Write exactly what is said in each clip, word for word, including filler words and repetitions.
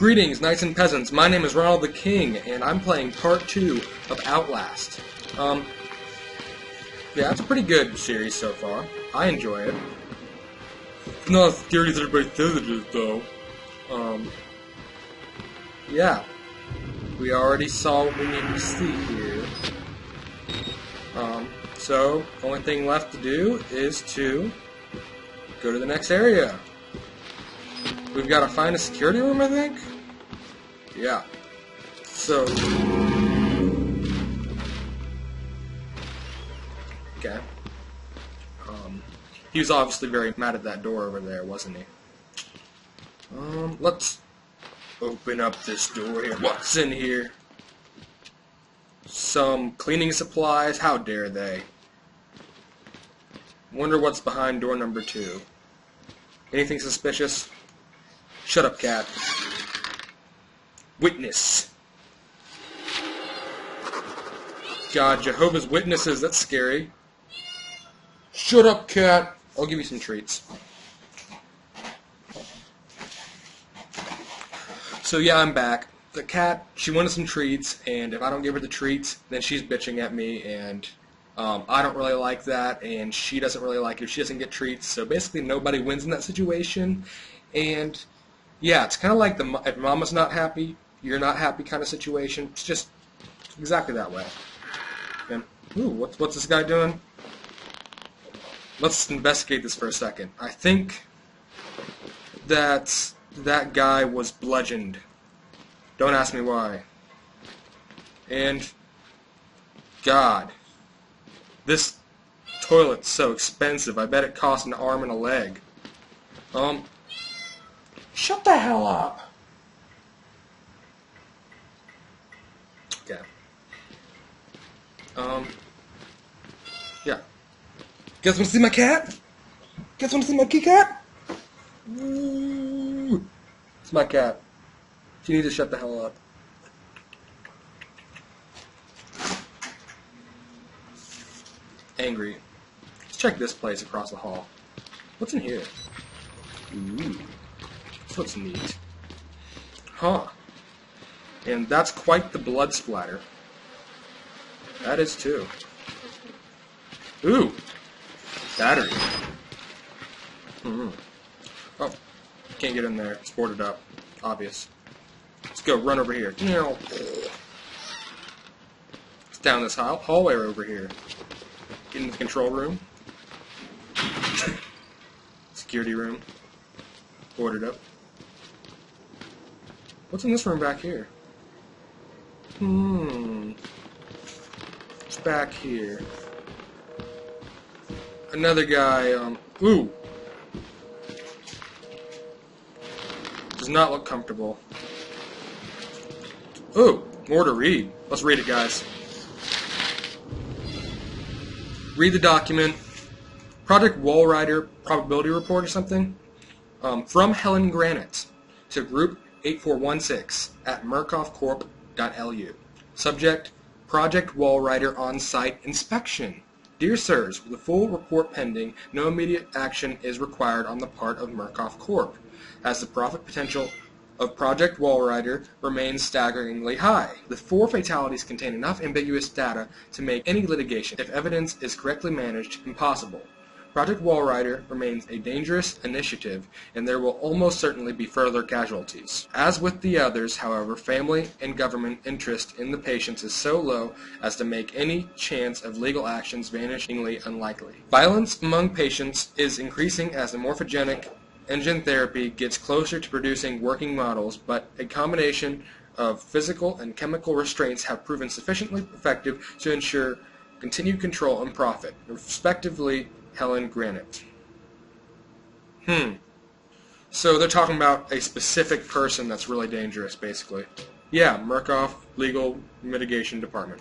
Greetings, knights and peasants. My name is Ronald the King, and I'm playing part two of Outlast. Um, yeah, that's a pretty good series so far. I enjoy it. It's not as scary as everybody says it is, though. Um, yeah. We already saw what we needed to see here. Um, so, the only thing left to do is to go to the next area. We've got to find a security room, I think? Yeah. So... Okay. Um, he was obviously very mad at that door over there, wasn't he? Um, let's open up this door here. What's in here? Some cleaning supplies. How dare they? Wonder what's behind door number two. Anything suspicious? Shut up, cat. Witness. God, Jehovah's Witnesses, that's scary. Shut up, cat. I'll give you some treats. So yeah, I'm back. The cat, she wanted some treats, and if I don't give her the treats, then she's bitching at me, and um, I don't really like that, and she doesn't really like it if she doesn't get treats, so basically nobody wins in that situation, and... Yeah, it's kind of like the if mama's not happy, you're not happy kind of situation. It's just exactly that way. And, ooh, what's, what's this guy doing? Let's investigate this for a second. I think that that guy was bludgeoned. Don't ask me why. And, God, this toilet's so expensive. I bet it cost an arm and a leg. Um... Shut the hell up! Okay. Um. Yeah. Guys, wanna see my cat? Guys, wanna see my kitty cat? Ooh. It's my cat. She needs to shut the hell up. Angry. Let's check this place across the hall. What's in here? Ooh. This looks neat. Huh. And that's quite the blood splatter. That is too. Ooh! Battery. Mm-hmm. Oh. Can't get in there. It's boarded up. Obvious. Let's go run over here. It's down this hall hallway over here. Get in the control room. Security room. Boarded up. What's in this room back here? Hmm. It's back here. Another guy, um, ooh! Does not look comfortable. Ooh! More to read. Let's read it, guys. Read the document. Project Walrider probability report or something? Um, from Helen Granite to Group eight four one six at murkoff corp dot L U. Subject, Project Walrider on-site inspection. Dear sirs, with a full report pending, no immediate action is required on the part of Murkoff Corp, as the profit potential of Project Walrider remains staggeringly high. The four fatalities contain enough ambiguous data to make any litigation, if evidence is correctly managed, impossible. Project Walrider remains a dangerous initiative, and there will almost certainly be further casualties. As with the others, however, family and government interest in the patients is so low as to make any chance of legal actions vanishingly unlikely. Violence among patients is increasing as the morphogenic engine therapy gets closer to producing working models, but a combination of physical and chemical restraints have proven sufficiently effective to ensure continued control and profit, respectively. Helen Granite. Hmm. So they're talking about a specific person that's really dangerous, basically. Yeah, Murkoff Legal Mitigation Department.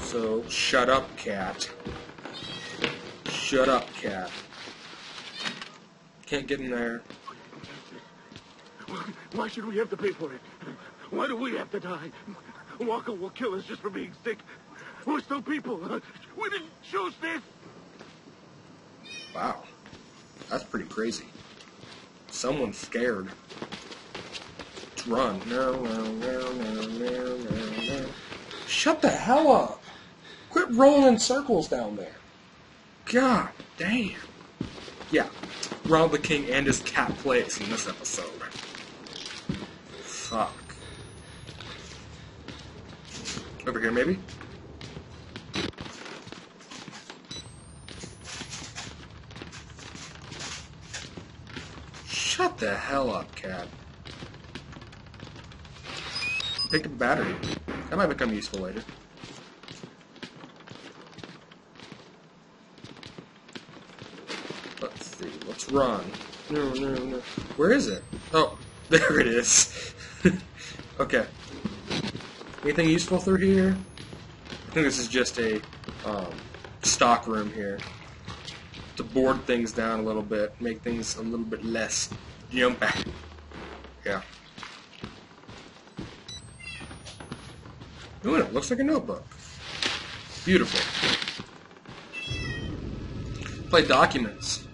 So, shut up, cat. Shut up, cat. Can't get in there. Why should we have to pay for it? Why do we have to die? Walker will kill us just for being sick. We're still people. We didn't choose this. Wow, that's pretty crazy. Someone's scared. Let's run. No, no, no, no, no, no. Shut the hell up. Quit rolling in circles down there. God damn. Yeah, Ronald the King and his cat plays in this episode. Fuck. Over here, maybe? Shut the hell up, cat. Take the battery. That might become useful later. Let's see. Let's run. No, no, no. Where is it? Oh, there it is. Okay. Anything useful through here? I think this is just a um, stock room here. To board things down a little bit, make things a little bit less jumpy. Yeah. Ooh, it looks like a notebook. Beautiful. Play documents.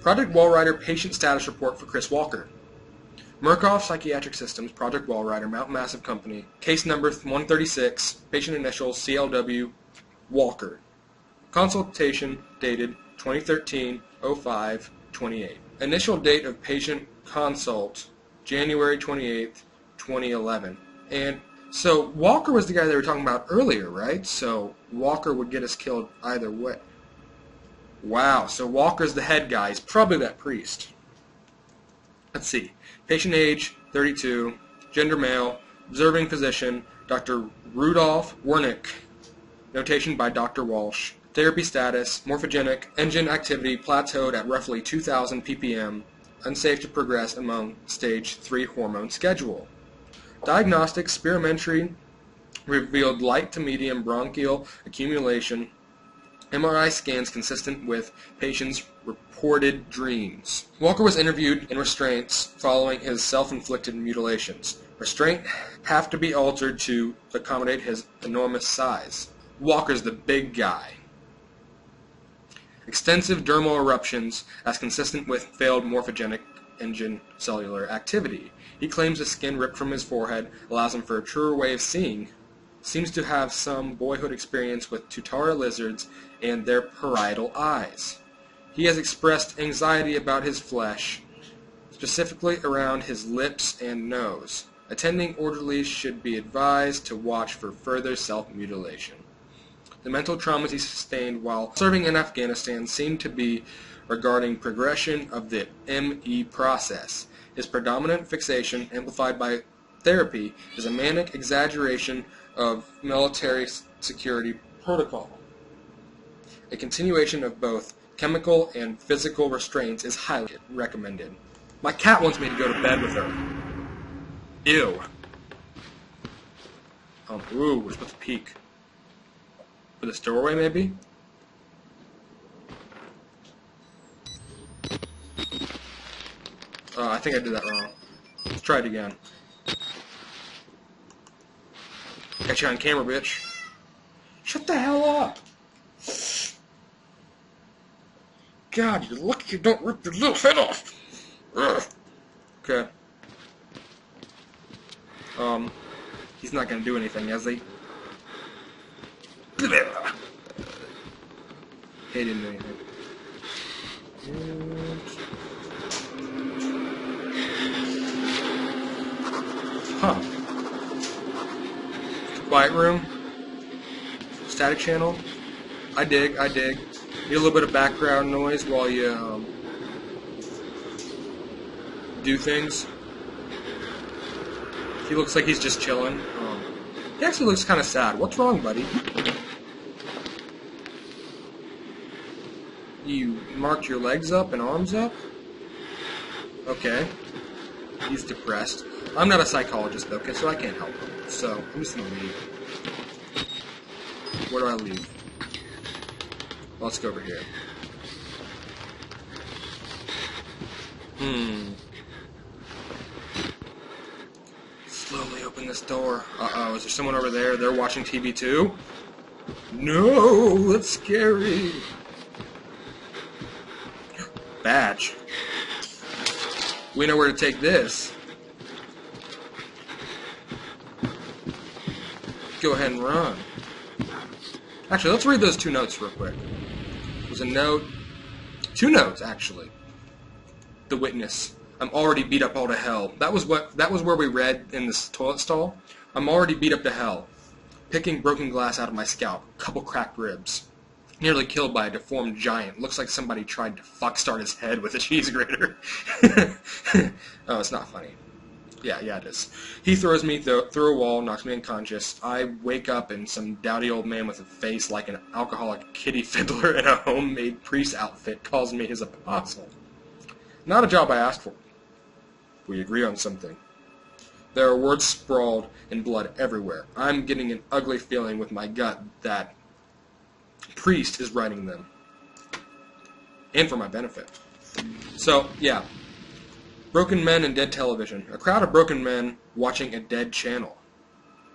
Project Walrider patient status report for Chris Walker. Murkoff Psychiatric Systems, Project Walrider, Mount Massive Company, case number one thirty-six, patient initials C L W, Walker. Consultation dated twenty thirteen oh five twenty-eight. Initial date of patient consult, January twenty-eighth, twenty eleven. And so Walker was the guy they were talking about earlier, right? So Walker would get us killed either way. Wow, so Walker's the head guy. He's probably that priest. Let's see. Patient age, thirty-two, gender male, observing physician, Doctor Rudolph Wernicke. Notation by Doctor Walsh. Therapy status, morphogenic, engine activity plateaued at roughly two thousand P P M, unsafe to progress among stage three hormone schedule. Diagnostic, spirometry, revealed light to medium bronchial accumulation, M R I scans consistent with patient's reported dreams. Walker was interviewed in restraints following his self-inflicted mutilations. Restraint have to be altered to accommodate his enormous size. Walker's the big guy. Extensive dermal eruptions as consistent with failed morphogenic engine cellular activity. He claims the skin ripped from his forehead allows him for a truer way of seeing. Seems to have some boyhood experience with Tutara lizards and their parietal eyes. He has expressed anxiety about his flesh, specifically around his lips and nose. Attending orderlies should be advised to watch for further self-mutilation. The mental traumas he sustained while serving in Afghanistan seem to be regarding progression of the M E process. His predominant fixation, amplified by therapy, is a manic exaggeration of military security protocol. A continuation of both chemical and physical restraints is highly recommended. My cat wants me to go to bed with her. Ew. Um, ooh, we're supposed to peek. For this doorway, maybe? Uh, I think I did that wrong. Let's try it again. Got you on camera, bitch. Shut the hell up! God, you're lucky you don't rip your little head off! Ugh. Okay. Um, he's not gonna do anything, is he? He didn't do anything. Huh. Quiet room. Static channel. I dig, I dig. Need a little bit of background noise while you um, do things. He looks like he's just chilling. Um, he actually looks kind of sad. What's wrong, buddy? You marked your legs up and arms up? Okay. He's depressed. I'm not a psychologist, though, okay, so I can't help him. So, I'm just going to leave. Where do I leave? Let's go over here. Hmm. Slowly open this door. Uh-oh, is there someone over there? They're watching T V too? No, that's scary. Batch. We know where to take this. Go ahead and run. Actually, let's read those two notes real quick. There's a note. Two notes, actually. The witness. I'm already beat up all to hell. That was what. That was where we read in this toilet stall. I'm already beat up to hell. Picking broken glass out of my scalp. Couple cracked ribs. Nearly killed by a deformed giant. Looks like somebody tried to fuck start his head with a cheese grater. Oh, it's not funny. Yeah, yeah, it is. He throws me th through a wall, knocks me unconscious. I wake up in some dowdy old man with a face like an alcoholic kitty fiddler in a homemade priest outfit calls me his apostle. Not a job I asked for. We agree on something. There are words sprawled and blood everywhere. I'm getting an ugly feeling with my gut that priest is writing them. And for my benefit. So, yeah. Broken men and dead television. A crowd of broken men watching a dead channel.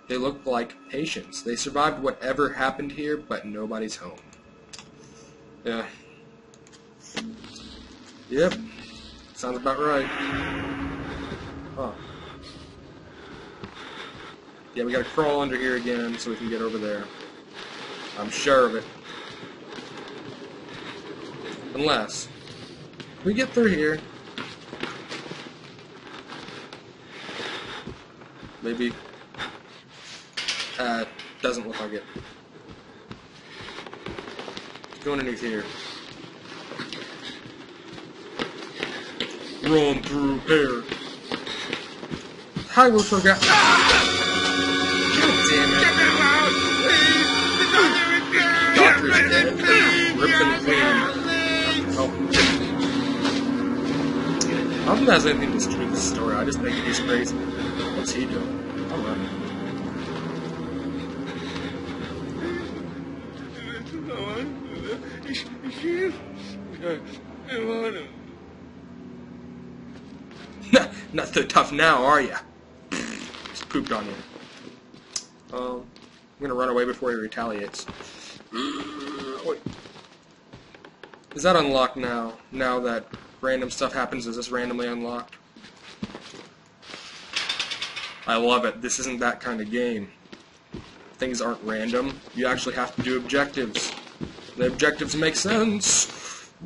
They looked like patients. They survived whatever happened here, but nobody's home. Yeah. Yep. Sounds about right. Huh. Yeah, we gotta crawl under here again so we can get over there. I'm sure of it. Unless we get through here. Maybe. Uh, doesn't look like it. Go underneath here. Run through here. Hi, Wilco guy. God damn it. Doctor's dead. Ripped and clean. Oh. I don't think that has anything to do with the story. I just think he's crazy. What's he doing? All right. Not so tough now, are ya? Just pooped on you. Um, I'm gonna run away before he retaliates. Wait. Is that unlocked now? Now that random stuff happens, is this randomly unlocked? I love it. This isn't that kind of game. Things aren't random. You actually have to do objectives. The objectives make sense.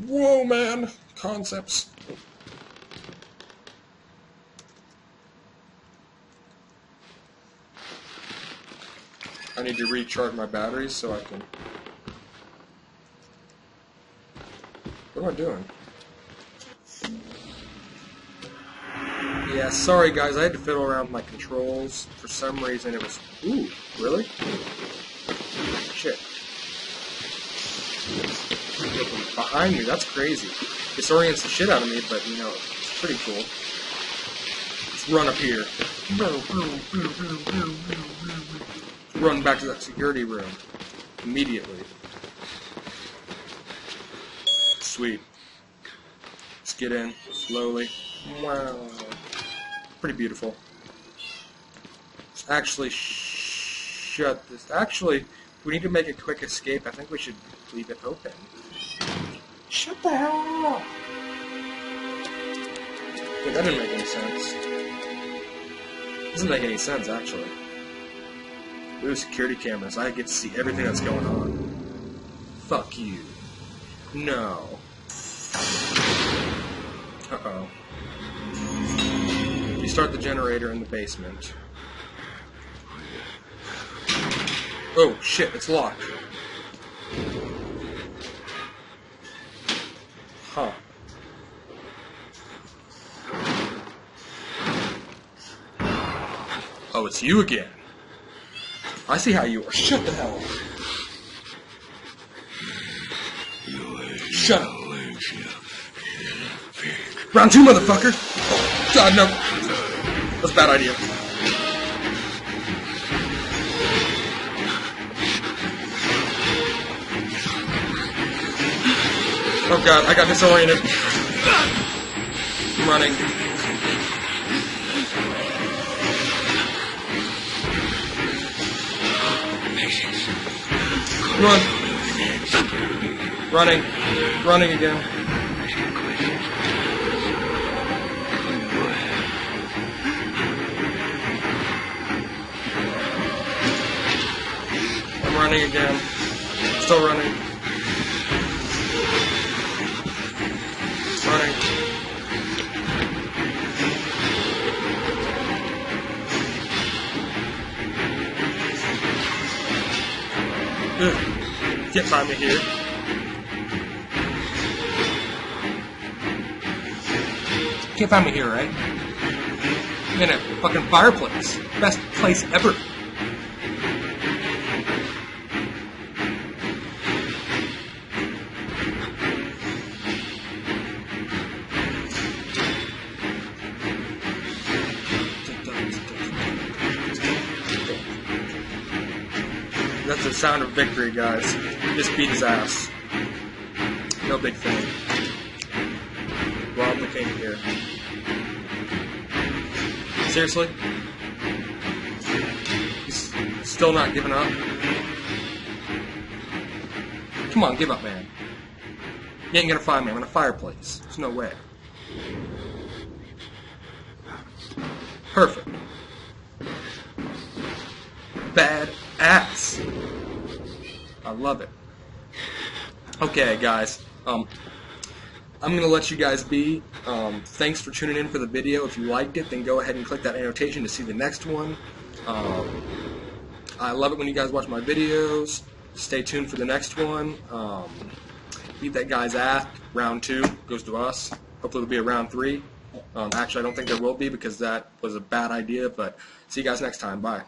Whoa, man. Concepts. I need to recharge my batteries so I can... What am I doing? Yeah, sorry guys, I had to fiddle around with my controls. For some reason it was... Ooh, really? Shit. Behind me, that's crazy. Disorients the shit out of me, but you know, it's pretty cool. Let's run up here. Run back to that security room immediately. Sweet. Let's get in slowly. Wow. Pretty beautiful. Let's actually sh shut this. Actually, we need to make a quick escape. I think we should leave it open. Shut the hell up! Wait, that didn't make any sense. Doesn't make any sense, actually. Ooh, security cameras. I get to see everything that's going on. Fuck you. No. Uh-oh. You start the generator in the basement. Oh, shit, it's locked. Huh. Oh, it's you again. I see how you are. Shut the hell up. Shut up. Round two, motherfucker! Oh, God, no. That's a bad idea. Oh, God, I got disoriented. I'm running. Run. Running. Running again. running again. Still running. Running. Ugh. Get by me here. Get by me here, right? I'm in a fucking fireplace. Best place ever. That's the sound of victory, guys. Just beat his ass. No big thing. Rob the king here. Seriously? He's still not giving up? Come on, give up, man. You ain't gonna find me. I'm in a fireplace. There's no way. Perfect. Bad ass. I love it. Okay, guys. Um, I'm going to let you guys be. Um, thanks for tuning in for the video. If you liked it, then go ahead and click that annotation to see the next one. Um, I love it when you guys watch my videos. Stay tuned for the next one. Um, beat that guy's ass. Round two goes to us. Hopefully it'll be a round three. Um, actually, I don't think there will be because that was a bad idea, but see you guys next time. Bye.